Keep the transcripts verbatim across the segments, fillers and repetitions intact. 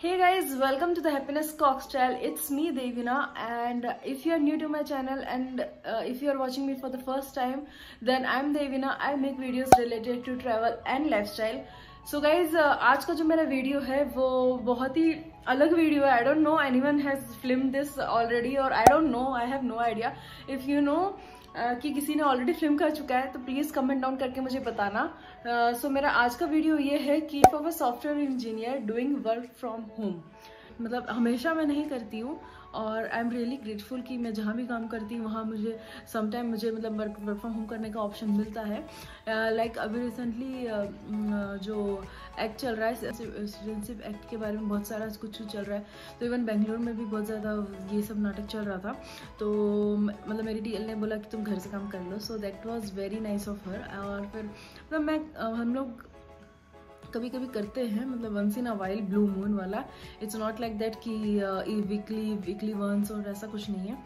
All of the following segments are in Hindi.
Hey guys, welcome to The Hapiness Cocktail. It's me Devina, and if you are new to my channel and uh, if you are watching me for the first time, then I'm Devina. I make videos related to travel and lifestyle. So guys, uh, आज का जो मेरा वीडियो है वो बहुत ही अलग वीडियो है. I don't know anyone has filmed this already और I don't know, I have no idea. If you know कि किसी ने ऑलरेडी फिल्म कर चुका है तो प्लीज़ कमेंट डाउन करके मुझे बताना. सो uh, so मेरा आज का वीडियो ये है कि for a software engineer doing work from home. मतलब हमेशा मैं नहीं करती हूँ और आई एम रियली ग्रेटफुल कि मैं जहाँ भी काम करती हूँ वहाँ मुझे समटाइम मुझे मतलब वर्क वर्क फ्रॉम होम करने का ऑप्शन मिलता है. लाइक uh, like, अभी रिसेंटली uh, जो एक्ट चल रहा है, सिटीजनशिप एक्ट के बारे में बहुत सारा कुछ चल रहा है, तो इवन बेंगलोर में भी बहुत ज़्यादा ये सब नाटक चल रहा था. तो मतलब मेरी डी एल ने बोला कि तुम घर से काम कर लो, so that was very nice of her. और फिर मतलब मैं uh, हम लोग कभी कभी करते हैं, मतलब once in a while blue moon वाला. इट्स नॉट लाइक दैट कि वीकली वीकली वंस और ऐसा कुछ नहीं है.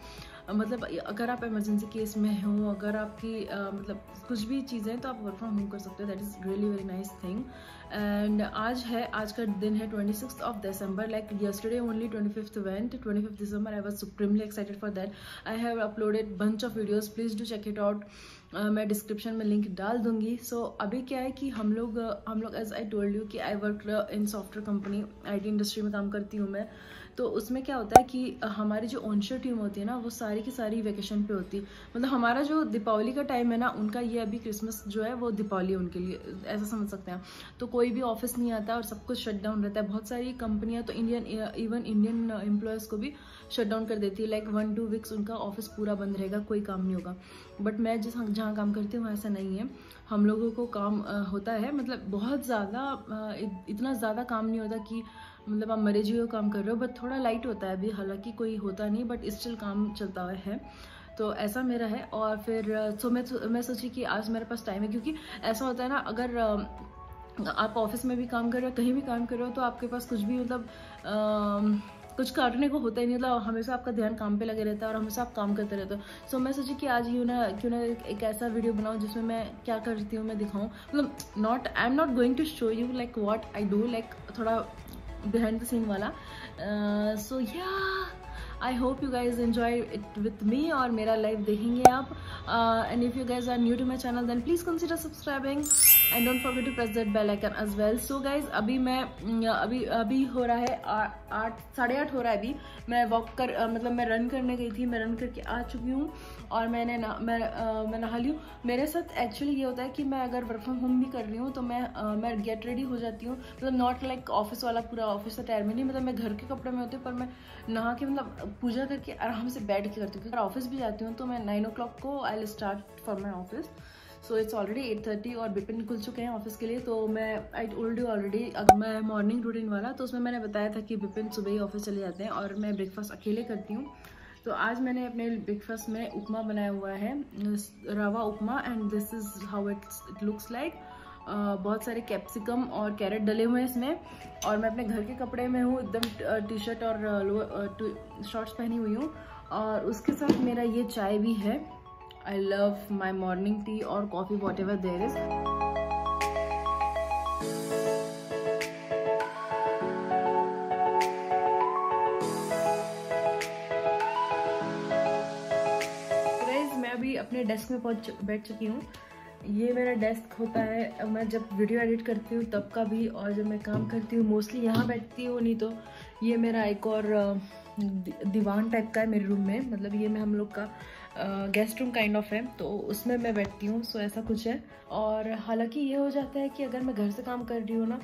uh, मतलब अगर आप इमरजेंसी केस में हो, अगर आपकी uh, मतलब कुछ भी चीज़ें, तो आप वर्क फ्रॉम होम कर सकते हो. That is really very nice thing. And आज है आज का दिन है twenty six of December. Like yesterday only twenty fifth went twenty fifth December. I was supremely excited for that. I have uploaded bunch of videos, please do check it out. Uh, मैं डिस्क्रिप्शन में लिंक डाल दूंगी. सो so, अभी क्या है कि हम लोग हम लोग एज आई टोल्ड यू कि I work in software company, IT industry में काम करती हूँ मैं. तो उसमें क्या होता है कि हमारी जो ऑनशोर टीम होती है ना, वो सारी की सारी वेकेशन पे होती है. मतलब हमारा जो दीपावली का टाइम है ना, उनका ये अभी क्रिसमस जो है वो दीपावली है उनके लिए, ऐसा समझ सकते हैं. तो कोई भी ऑफिस नहीं आता और सब कुछ शट डाउन रहता है. बहुत सारी कंपनियाँ तो इंडियन इवन इंडियन एम्प्लॉयज़ को भी शट डाउन कर देती है. लाइक वन टू वीक्स उनका ऑफिस पूरा बंद रहेगा, कोई काम नहीं होगा. बट मैं जिस जहाँ काम करती हूँ ऐसा नहीं है. हम लोगों को काम आ, होता है, मतलब बहुत ज़्यादा, इतना ज़्यादा काम नहीं होता कि मतलब आप मरे जी हो काम कर रहे हो, बट थोड़ा लाइट होता है अभी. हालांकि कोई होता नहीं, बट स्टिल काम चलता हुआ है. तो ऐसा मेरा है. और फिर सो मैं मैं सोची कि आज मेरे पास टाइम है, क्योंकि ऐसा होता है ना, अगर आ, आप ऑफिस में भी काम कर रहे हो, कहीं भी काम कर रहे हो, तो आपके पास कुछ भी मतलब आ, कुछ काटने को होता ही नहीं. मतलब हमेशा आपका ध्यान काम पे लगे रहता है और हमेशा आप काम करते रहते हो. सो so, मैं सोची कि आज यू ना क्यों ना एक ऐसा वीडियो बनाऊँ जिसमें मैं क्या करती हूँ मैं दिखाऊँ. मतलब not I am not going to show you like what I do, like थोड़ा बिहाइंड द सीन वाला. So yeah I hope you guys enjoy it with me और मेरा लाइफ देखेंगे आप. And if you guys are new to my channel then please consider subscribing and don't forget to press that bell icon as well. So guys अभी मैं अभी अभी हो रहा है आठ साढ़े आठ हो रहा है. अभी मैं वॉक कर आ, मतलब मैं रन करने गई थी, मैं रन करके आ चुकी हूँ और मैंने ना मैं आ, मैं नहा ली हूँ. मेरे साथ एक्चुअली ये होता है कि मैं अगर वर्क फ्रॉम होम भी कर रही हूँ तो मैं आ, मैं गेट रेडी हो जाती हूँ. मतलब नॉट लाइक ऑफिस वाला पूरा ऑफिस अटायर में नहीं, मतलब मैं घर के कपड़े में होती हूँ, पर मैं नहा के मतलब पूजा करके आराम से बैठ के करती हूँ. अगर ऑफिस भी जाती हूँ तो मैं नाइन ओ क्लॉक को I will start for my office. So it's already eight thirty और बिपिन खुल चुके हैं ऑफिस के लिए. तो मैं आई टोल्ड यू ऑलरेडी, अगर मैं मॉर्निंग रूटीन वाला, तो उसमें मैंने बताया था कि बिपिन सुबह ही ऑफिस चले जाते हैं और मैं ब्रेकफास्ट अकेले करती हूँ. तो आज मैंने अपने ब्रेकफास्ट में उपमा बनाया हुआ है, rava upma, and this is how it's it looks like. बहुत सारे कैप्सिकम और कैरेट डले हुए हैं इसमें. और मैं अपने घर के कपड़े में हूँ, एकदम टी शर्ट और लोअर शॉर्ट्स पहनी हुई हूँ. और उसके साथ मेरा ये चाय भी है. I love my morning tea or coffee, whatever there is. Guys, मैं अभी अपने डेस्क में पहुंच बैठ चुकी हूँ. ये मेरा डेस्क होता है, मैं जब वीडियो एडिट करती हूँ तब का भी, और जब मैं काम करती हूँ मोस्टली यहाँ बैठती हूँ. नहीं तो ये मेरा एक और दीवान टाइप का है मेरे रूम में. मतलब ये मैं हम लोग का गेस्ट रूम काइंड ऑफ है, तो उसमें मैं बैठती हूँ. सो ऐसा कुछ है. और हालांकि ये हो जाता है कि अगर मैं घर से काम कर रही हूँ ना,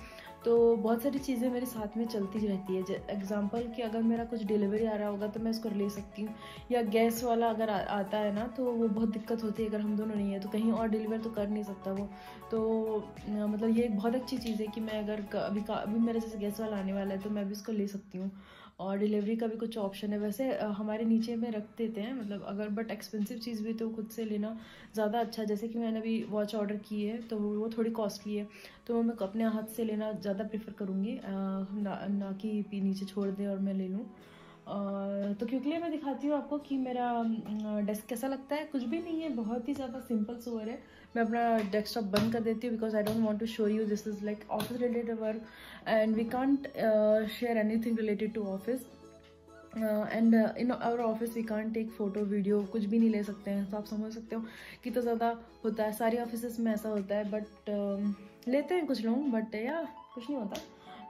तो बहुत सारी चीज़ें मेरे साथ में चलती रहती है. एग्जांपल कि अगर मेरा कुछ डिलीवरी आ रहा होगा तो मैं उसको ले सकती हूँ, या गैस वाला अगर आ, आता है ना, तो वो बहुत दिक्कत होती है. अगर हम दोनों नहीं है तो कहीं और डिलीवर तो कर नहीं सकता वो. तो न, मतलब ये एक बहुत अच्छी चीज़ है कि मैं अगर अभी अभी मेरे जैसे गैस वाला आने वाला है तो मैं भी उसको ले सकती हूँ. और डिलीवरी का भी कुछ ऑप्शन है. वैसे हमारे नीचे में रख देते हैं, मतलब अगर बट एक्सपेंसिव चीज़ भी तो खुद से लेना ज़्यादा अच्छा. जैसे कि मैंने अभी वॉच ऑर्डर की है तो वो थोड़ी कॉस्टली है, तो मैं अपने हाथ से लेना ज़्यादा प्रेफर करूँगी, ना, ना कि नीचे छोड़ दें और मैं ले लूँ. और तो क्विकली मैं दिखाती हूँ आपको कि मेरा डेस्क कैसा लगता है। कुछ भी नहीं है, बहुत ही ज़्यादा सिंपल सोवर है। मैं अपना डेस्कटॉप बंद कर देती हूँ because I don't want to show you this is like office related work and we can't share anything related to office and in our office we can't take photo video, कुछ भी नहीं ले सकते हैं। तो आप समझ सकते हो कि तो ज़्यादा होता है, सारी ऑफिस में ऐसा होता है, बट uh, लेते हैं कुछ लोग, बट या कुछ नहीं होता।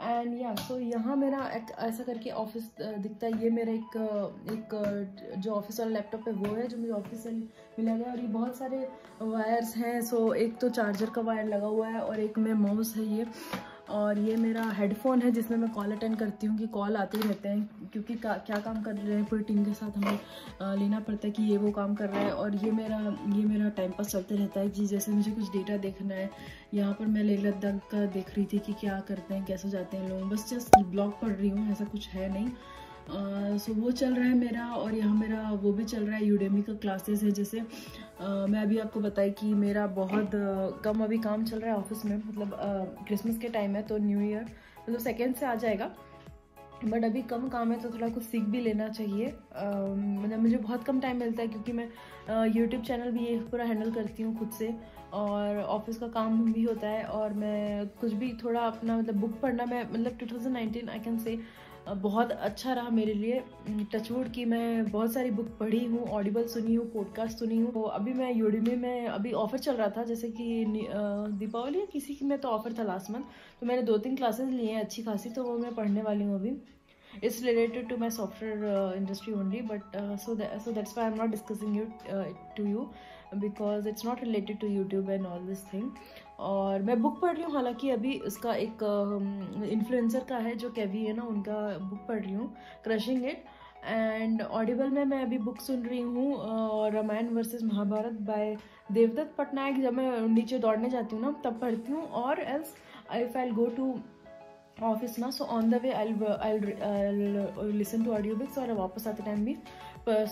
एंड या सो यहाँ मेरा एक ऐसा करके ऑफिस दिखता है। ये मेरा एक एक जो ऑफिस वाला लैपटॉप है वो है जो मुझे ऑफिस से मिला गया। और ये बहुत सारे वायर्स हैं। सो एक तो चार्जर का वायर लगा हुआ है और एक में माउस है ये, और ये मेरा हेडफोन है जिसमें मैं कॉल अटेंड करती हूँ कि कॉल आते ही रहते हैं, क्योंकि का, क्या काम कर रहे हैं पूरी टीम के साथ हमें लेना पड़ता है कि ये वो काम कर रहा है। और ये मेरा ये मेरा टाइम पास चलते रहता है कि जैसे मुझे कुछ डेटा देखना है, यहाँ पर मैं लेह लद्दाख का देख रही थी कि क्या करते हैं, कैसे जाते हैं लोग, बस जस्ट ब्लॉग पढ़ रही हूँ, ऐसा कुछ है नहीं। सो uh, so, वो चल रहा है मेरा। और यहाँ मेरा वो भी चल रहा है, यूडेमी का क्लासेस है। जैसे uh, मैं अभी आपको बताई कि मेरा बहुत uh, कम अभी काम चल रहा है ऑफिस में, मतलब क्रिसमस uh, के टाइम है तो न्यू ईयर मतलब सेकेंड से आ जाएगा, बट अभी कम काम है तो थोड़ा कुछ सीख भी लेना चाहिए। मतलब uh, मुझे बहुत कम टाइम मिलता है क्योंकि मैं यूट्यूब uh, चैनल भी ये पूरा हैंडल करती हूँ खुद से, और ऑफिस का काम भी होता है। और मैं कुछ भी थोड़ा अपना मतलब बुक पढ़ना, मैं मतलब two thousand nineteen I can say बहुत अच्छा रहा मेरे लिए, टचवुड की मैं बहुत सारी बुक पढ़ी हूँ, ऑडिबल सुनी हूँ, पॉडकास्ट सुनी हूँ। तो अभी मैं यूडेमी में अभी ऑफ़र चल रहा था, जैसे कि दीपावली या किसी की में तो ऑफ़र था लास्ट मंथ, तो मैंने दो तीन क्लासेस लिए हैं अच्छी खासी, तो वो मैं पढ़ने वाली हूँ अभी। It's related to my software industry only, but so so that's why I am not discussing it to you because it's not related to YouTube and all this thing. और मैं बुक पढ़ रही हूँ, हालांकि अभी उसका एक इन्फ्लुएंसर uh, का है जो केवी है ना, उनका बुक पढ़ रही हूँ, क्रशिंग इट। एंड ऑडिबल में मैं अभी बुक सुन रही हूँ और रामायण वर्सेस महाभारत बाय देवदत्त पटनायक। जब मैं नीचे दौड़ने जाती हूँ ना तब पढ़ती हूँ, और else if I go to office ना, so on the way I I listen to audio books, और वापस आते टाइम भी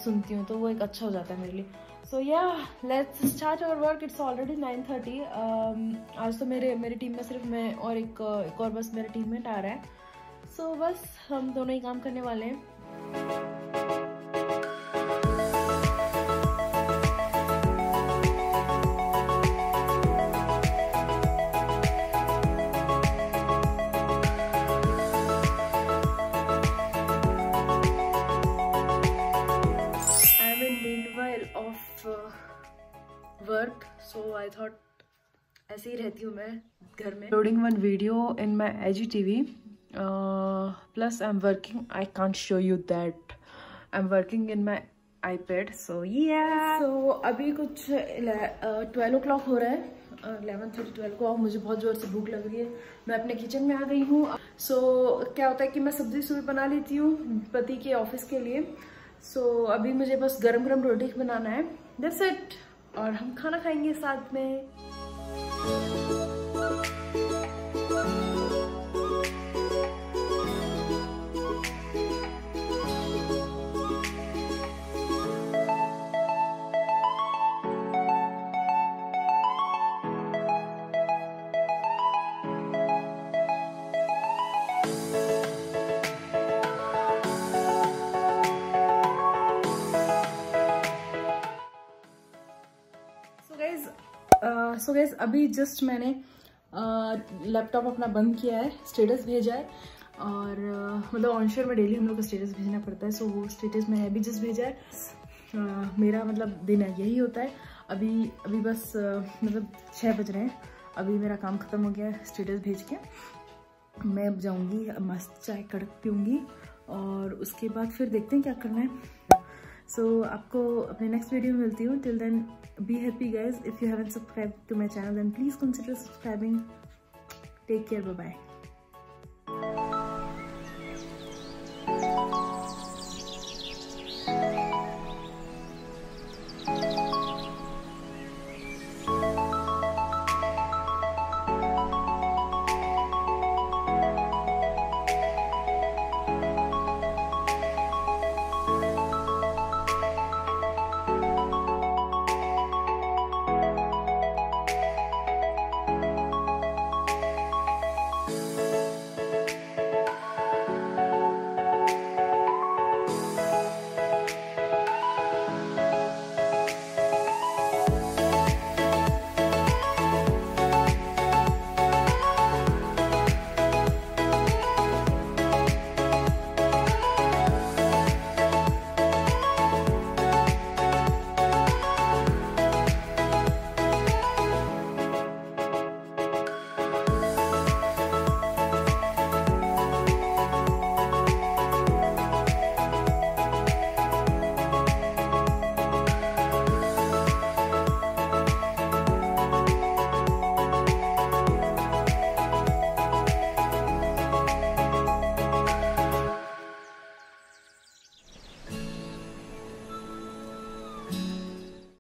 सुनती हूँ, तो वो एक अच्छा हो जाता है मेरे लिए। So yeah let's start our work. It's already nine thirty. आज तो मेरे मेरी टीम में सिर्फ मैं और एक एक और बस मेरे टीम में आ रहा है, सो so, बस हम दोनों ही काम करने वाले हैं। वर्क सो आई थॉट ऐसे ही रहती हूँ मैं घर में, loading one video in my I G T V, plus I am working, I can't show you that I am working in my iPad. So ये सो अभी कुछ ट्वेल्व ओ क्लॉक हो रहा है, इलेवन थर्टी ट्वेल्व को। मुझे बहुत ज़ोर से भूख लग रही है, मैं अपने किचन में आ गई हूँ। सो so, क्या होता है कि मैं सब्जी सुबह बना लेती हूँ पति के ऑफिस के लिए। सो so, अभी मुझे बस गरम गरम रोटी बनाना है, दैट्स इट, और हम खाना खाएंगे साथ में। सो so गैस अभी जस्ट मैंने लैपटॉप uh, अपना बंद किया है, स्टेटस भेजा है, और uh, मतलब ऑनशोर में डेली हम लोग को स्टेटस भेजना पड़ता है। सो so, वो स्टेटस मैंने अभी जस्ट भेजा है। uh, मेरा मतलब दिन यही होता है। अभी अभी बस uh, मतलब छः बज रहे हैं, अभी मेरा काम ख़त्म हो गया है। स्टेटस भेज के मैं अब जाऊँगी, मस्त चाय कड़क पीऊँगी, और उसके बाद फिर देखते हैं क्या करना है। सो so, आपको अपने नेक्स्ट वीडियो में मिलती हूँ। Till then be happy guys. If you haven't subscribe to my channel then please consider subscribing. Take care, bye bye.